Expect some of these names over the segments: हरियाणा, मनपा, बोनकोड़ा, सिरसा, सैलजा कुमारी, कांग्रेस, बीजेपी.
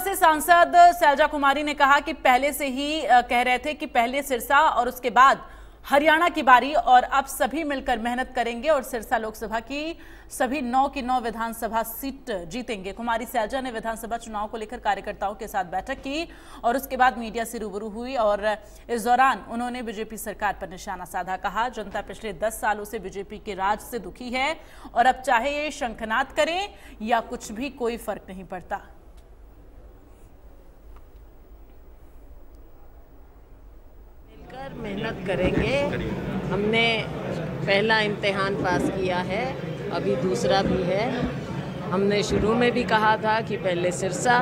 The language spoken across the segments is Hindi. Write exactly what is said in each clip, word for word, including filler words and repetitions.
सिरसा से सांसद सैलजा कुमारी ने कहा कि पहले से ही कह रहे थे कि पहले सिरसा और उसके बाद हरियाणा की बारी, और अब सभी मिलकर मेहनत करेंगे और सिरसा लोकसभा की सभी नौ की नौ विधानसभा सीट जीतेंगे। कुमारी सैलजा ने विधानसभा चुनाव को लेकर कार्यकर्ताओं के साथ बैठक की और उसके बाद मीडिया से रूबरू हुई, और इस दौरान उन्होंने बीजेपी सरकार पर निशाना साधा। कहा, जनता पिछले दस सालों से बीजेपी के राज से दुखी है और अब चाहे ये शंखनाद करें या कुछ भी, कोई फर्क नहीं पड़ता। मेहनत करेंगे। हमने पहला इम्तिहान पास किया है, अभी दूसरा भी है। हमने शुरू में भी कहा था कि पहले सिरसा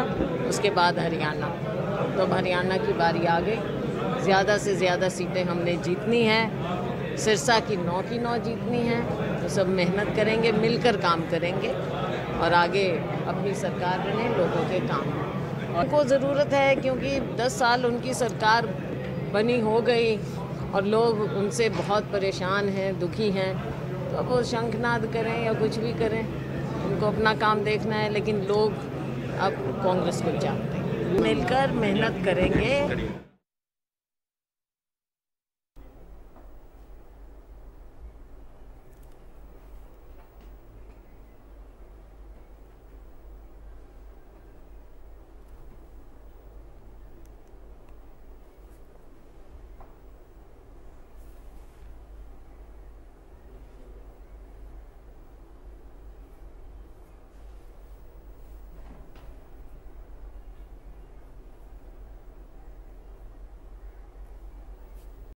उसके बाद हरियाणा, तो अब हरियाणा की बारी आ गई। ज़्यादा से ज़्यादा सीटें हमने जीतनी है, सिरसा की नौ की नौ जीतनी है। तो सब मेहनत करेंगे, मिलकर काम करेंगे और आगे अपनी सरकार बने, लोगों के काम उनको ज़रूरत है, क्योंकि दस साल उनकी सरकार बनी हो गई और लोग उनसे बहुत परेशान हैं, दुखी हैं। तो अब वो शंखनाद करें या कुछ भी करें, उनको अपना काम देखना है। लेकिन लोग अब कांग्रेस को जानते हैं, मिलकर मेहनत करेंगे।